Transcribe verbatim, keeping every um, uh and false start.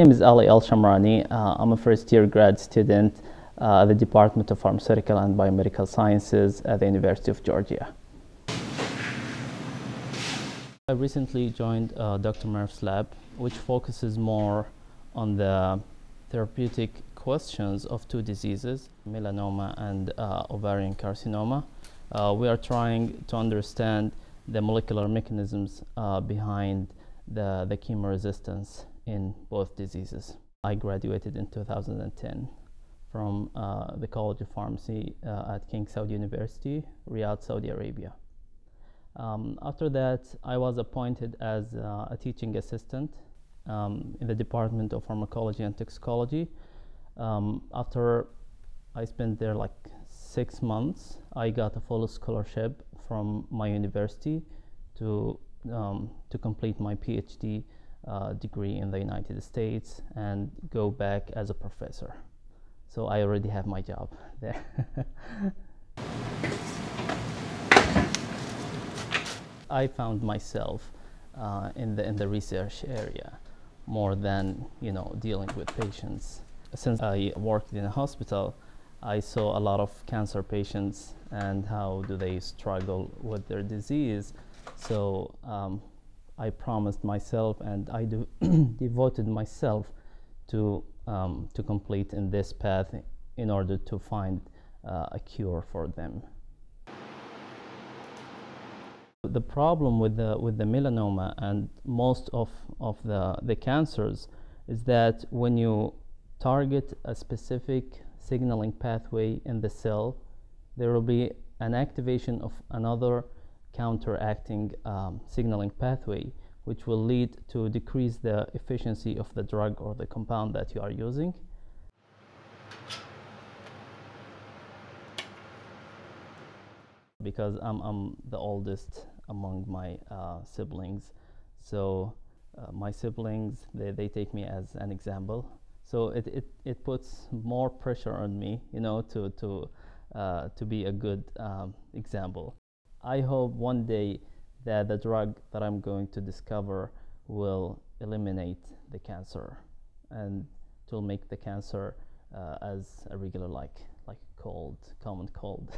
My name is Ali Alshamrani. Uh, I'm a first-year grad student uh, at the Department of Pharmaceutical and Biomedical Sciences at the University of Georgia. I recently joined uh, Doctor Murph's lab, which focuses more on the therapeutic questions of two diseases, melanoma and uh, ovarian carcinoma. Uh, we are trying to understand the molecular mechanisms uh, behind the, the chemoresistance in both diseases. I graduated in two thousand ten from uh, the College of Pharmacy uh, at King Saud University, Riyadh, Saudi Arabia. Um, after that, I was appointed as uh, a teaching assistant um, in the Department of Pharmacology and Toxicology. Um, after I spent there like six months, I got a full scholarship from my university to, um, to complete my PhD Uh, degree in the United States and go back as a professor. So I already have my job there. I found myself uh, in the in the research area more than you know dealing with patients. Since I worked in a hospital, I saw a lot of cancer patients and how do they struggle with their disease. So. Um, I promised myself and I do devoted myself to, um, to complete in this path in order to find uh, a cure for them. The problem with the, with the melanoma and most of, of the, the cancers is that when you target a specific signaling pathway in the cell, there will be an activation of another counteracting um, signaling pathway, which will lead to decrease the efficiency of the drug or the compound that you are using. Because I'm, I'm the oldest among my uh, siblings, so uh, my siblings, they, they take me as an example. So it, it, it puts more pressure on me, you know, to, to, uh, to be a good um, example. I hope one day that the drug that I'm going to discover will eliminate the cancer and to make the cancer uh, as a regular like like cold, common cold.